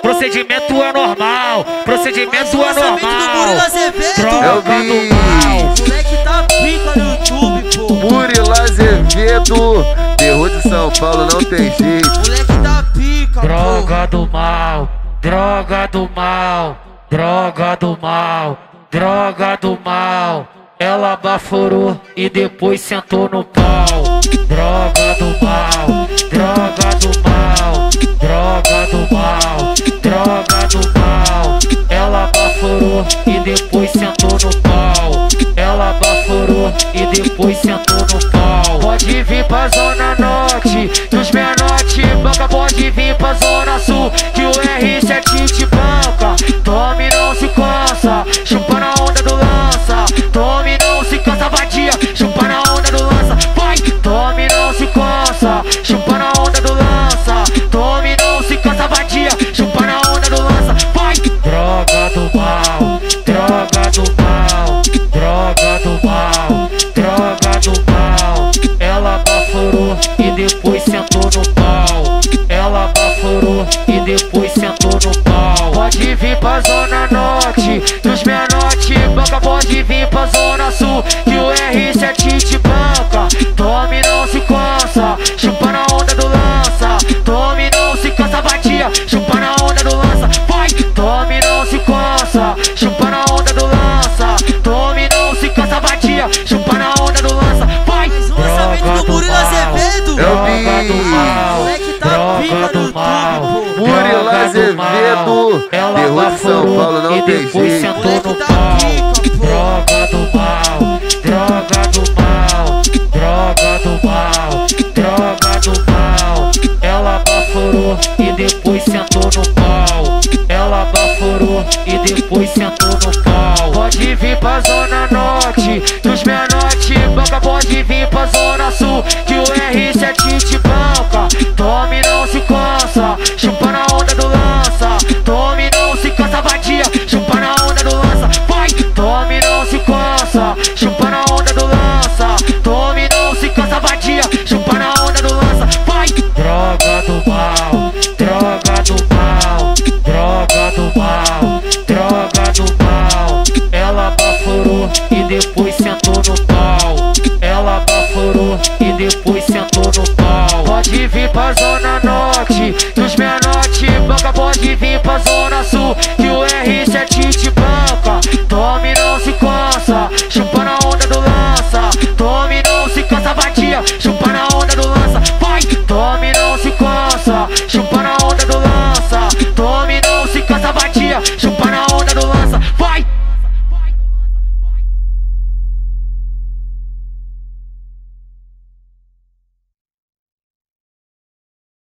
Procedimento anormal, procedimento anormal. Droga do mal. Moleque tá pica no YouTube, pô. Murilo Azevedo, terror de São Paulo, não tem jeito. Moleque tá pica, pô. Droga do mal, droga do mal, droga do mal, droga do mal. Ela baforou e depois sentou no pau. Droga do mal, droga do mal, droga do mal, droga do mal. Ela baforou e depois sentou no pau. Ela baforou e depois sentou no pau. Pode vir pra zona norte, que os menor te banca. Pode vir pra zona sul, que o R7 te banca. Tome, não se cansa, chupa na onda do lança. Tome, não se cansa, vadia, chupa na onda do lança. Vai, tome, não se cansa, chupa na onda do lança. Tome, não se cansa, vadia, chupa na onda do lança. Vai, droga do mal, droga do mal, droga do mal, droga do mal. Ela baforou e depois sentou no pau. Ela baforou e depois sentou no pau. Pode vir pra zona norte, que os menor te banca. Pode vir pra zona sul, que o R7 te banca. Tome, não se cansa, chupa na onda do lança. Tome, não se cansa, vadia, chupa na onda do lança. Vai, tome, não se cansa, chupa na onda do lança. Tome, não se cansa, vadia, chupa na onda do lança. Vai, mais um lançamento do Murilo Azevedo. Droga do mal, Murilo Azevedo, terror de São Paulo, não tem jeito. Droga do mal, droga do mal, droga do mal, droga do mal. Ela baforou e depois sentou no pau. Ela baforou e depois sentou no pau. Pode vir pra zona norte, que os menor te banca. Pode vir pra zona sul, que o R7 te banca. Tome, não se cansa, chupa na onda do lança. Tome, não se cansa, vadia, chupa na onda do lança. Vai, tome, não se cansa, chupa na onda do lança. Tome, não se cansa, vadia, chupa na onda do lança. Vai, droga do mal, droga do mal, droga do mal, droga do mal. Ela baforou e depois sentou no pau. Ela baforou e depois sentou no pau. Pode vir pra zona norte, que os menor te banca. Pode vir pra zona sul, que o R7 te banca. Tome, não se cansa, chupa na onda do lança. Tome, não se cansa, vadia, chupa na onda do lança. Vai, tome, não se cansa, chupa na onda do lança. Tome, não se cansa, vadia, chupa.